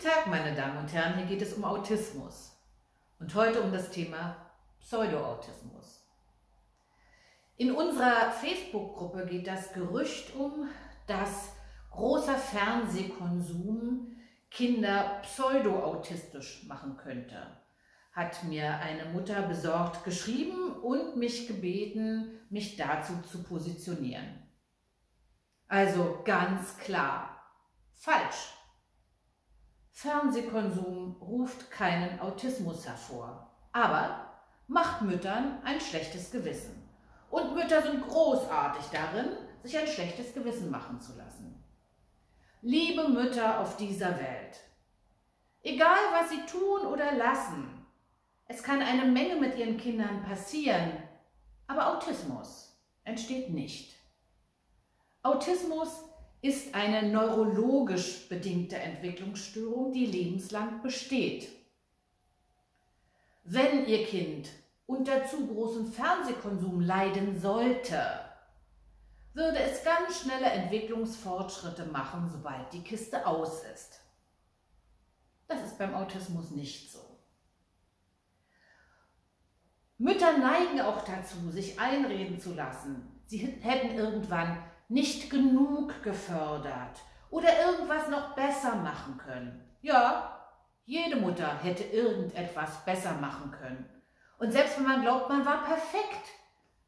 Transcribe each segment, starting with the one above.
Guten Tag, meine Damen und Herren, hier geht es um Autismus und heute um das Thema Pseudo-Autismus. In unserer Facebook-Gruppe geht das Gerücht um, dass großer Fernsehkonsum Kinder pseudo-autistisch machen könnte, hat mir eine Mutter besorgt geschrieben und mich gebeten, mich dazu zu positionieren. Also ganz klar, falsch. Fernsehkonsum ruft keinen Autismus hervor, aber macht Müttern ein schlechtes Gewissen. Und Mütter sind großartig darin, sich ein schlechtes Gewissen machen zu lassen. Liebe Mütter auf dieser Welt, egal was sie tun oder lassen, es kann eine Menge mit ihren Kindern passieren, aber Autismus entsteht nicht. Autismus ist eine neurologisch bedingte Entwicklungsstörung, die lebenslang besteht. Wenn Ihr Kind unter zu großem Fernsehkonsum leiden sollte, würde es ganz schnelle Entwicklungsfortschritte machen, sobald die Kiste aus ist. Das ist beim Autismus nicht so. Mütter neigen auch dazu, sich einreden zu lassen. Sie hätten irgendwann nicht genug gefördert oder irgendwas noch besser machen können. Ja, jede Mutter hätte irgendetwas besser machen können. Und selbst wenn man glaubt, man war perfekt,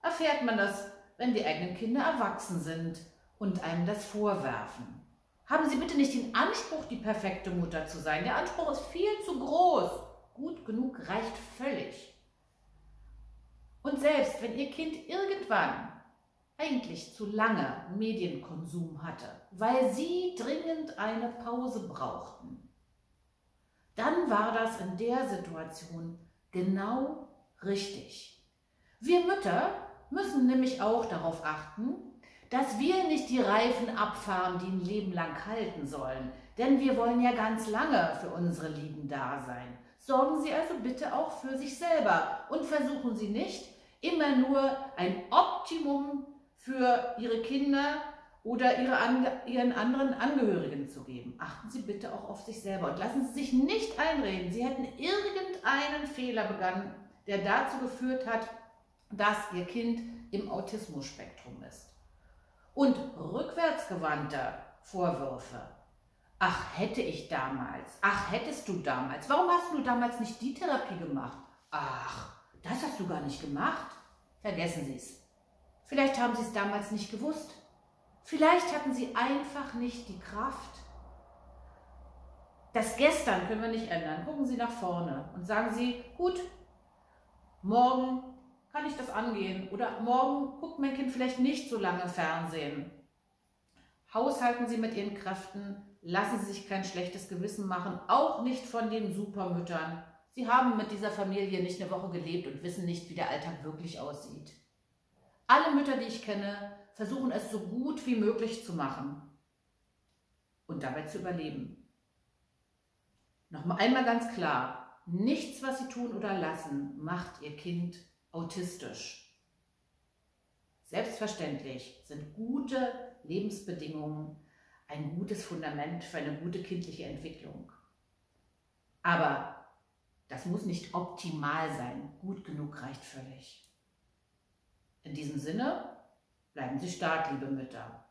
erfährt man das, wenn die eigenen Kinder erwachsen sind und einem das vorwerfen. Haben Sie bitte nicht den Anspruch, die perfekte Mutter zu sein. Der Anspruch ist viel zu groß. Gut genug reicht völlig. Und selbst wenn Ihr Kind irgendwann eigentlich zu lange Medienkonsum hatte, weil sie dringend eine Pause brauchten, dann war das in der Situation genau richtig. Wir Mütter müssen nämlich auch darauf achten, dass wir nicht die Reifen abfahren, die ein Leben lang halten sollen, denn wir wollen ja ganz lange für unsere Lieben da sein. Sorgen Sie also bitte auch für sich selber und versuchen Sie nicht, immer nur ein Optimum für Ihre Kinder oder ihren anderen Angehörigen zu geben. Achten Sie bitte auch auf sich selber und lassen Sie sich nicht einreden, Sie hätten irgendeinen Fehler begangen, der dazu geführt hat, dass Ihr Kind im Autismus-Spektrum ist. Und rückwärtsgewandte Vorwürfe, ach hätte ich damals, ach hättest du damals, warum hast du damals nicht die Therapie gemacht, ach das hast du gar nicht gemacht, vergessen Sie es. Vielleicht haben Sie es damals nicht gewusst. Vielleicht hatten Sie einfach nicht die Kraft. Das Gestern können wir nicht ändern. Gucken Sie nach vorne und sagen Sie, gut, morgen kann ich das angehen oder morgen guckt mein Kind vielleicht nicht so lange Fernsehen. Haushalten Sie mit Ihren Kräften, lassen Sie sich kein schlechtes Gewissen machen, auch nicht von den Supermüttern. Sie haben mit dieser Familie nicht eine Woche gelebt und wissen nicht, wie der Alltag wirklich aussieht. Alle Mütter, die ich kenne, versuchen es so gut wie möglich zu machen und dabei zu überleben. Noch einmal ganz klar, nichts, was Sie tun oder lassen, macht Ihr Kind autistisch. Selbstverständlich sind gute Lebensbedingungen ein gutes Fundament für eine gute kindliche Entwicklung. Aber das muss nicht optimal sein. Gut genug reicht völlig. In diesem Sinne, bleiben Sie stark, liebe Mütter.